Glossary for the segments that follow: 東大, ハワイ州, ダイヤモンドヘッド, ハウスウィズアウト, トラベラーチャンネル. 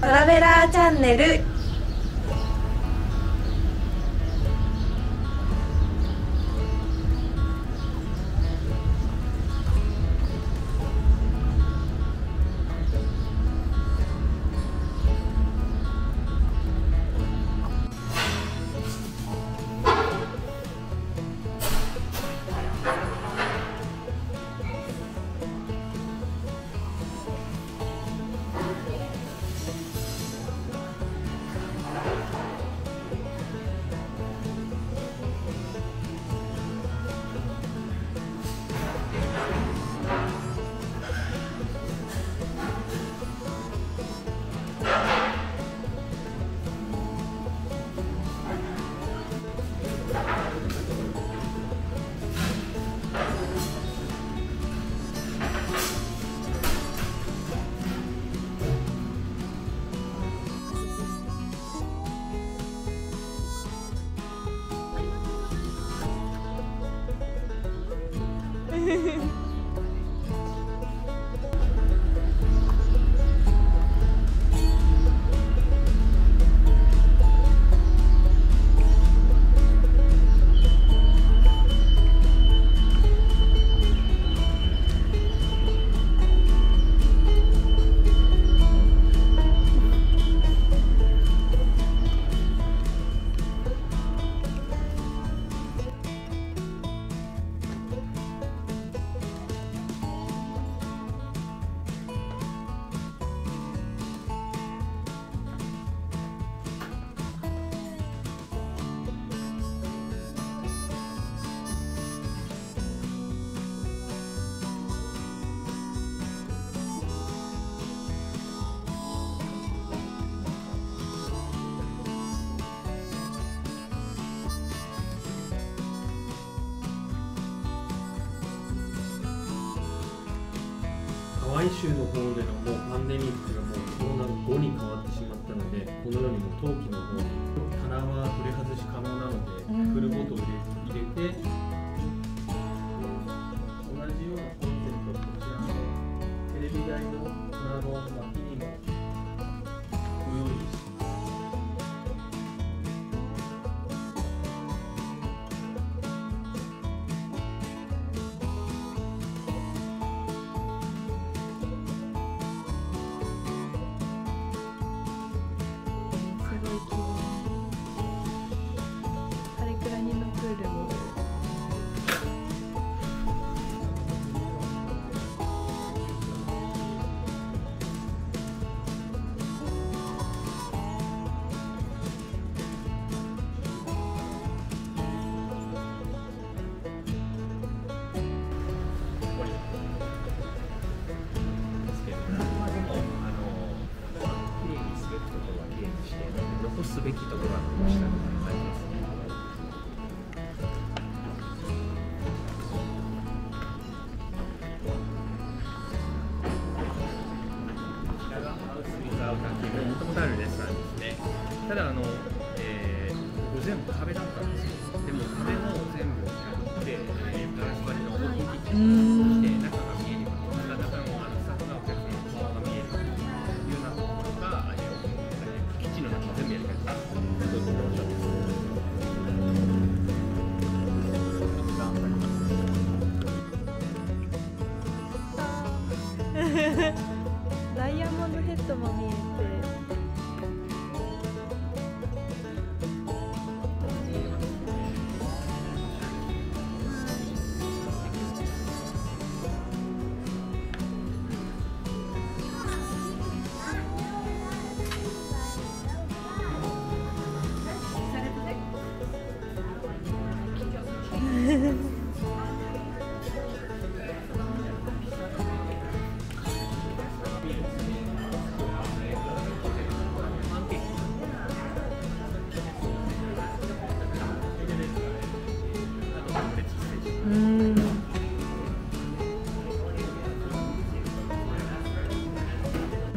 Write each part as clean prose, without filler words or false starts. トラベラーチャンネル。ハワイ州の方でのもうパンデミックがもうコロナ後に変わってしまったので、このようにもう陶器の方に棚は取り外し可能なので、フルボトル入れて、同じようなコンセント、こちらのテレビ台の棚の脇にもご用意して。すべきところはこうした感じですね。こちらがハウスウィズアウトっていうもともとあるレストランですね。ただここ全部壁だったんですよ。でも壁も全部削ってガラス張りの大きいキッチンにして中が見えるように、中のサウナお客様の顔が見えるようなところがキッチンの中全部やり方。ダイヤモンドヘッドも見えて。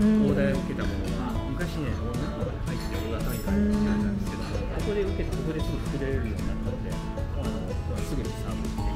東大を受けたものは昔ね、この中まで入って大型に変えてたんですけども、ここで受けて、ここですぐ作れるようになったので、すぐにサーブしていく。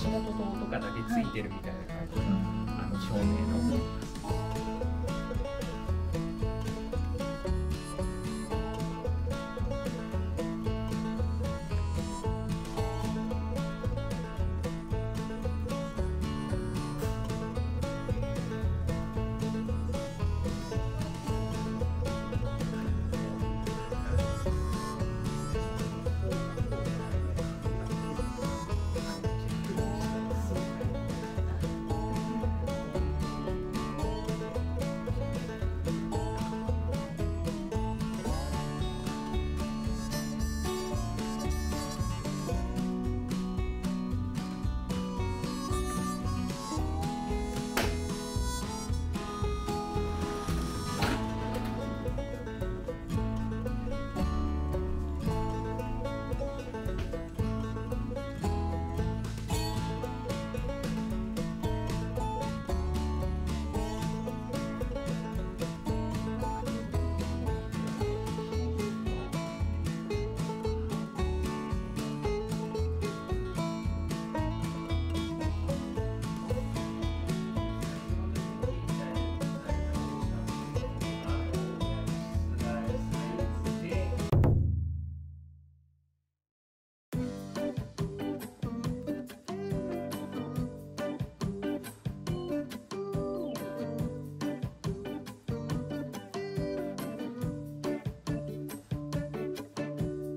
足元灯とかだけついてるみたいな感じの照明の。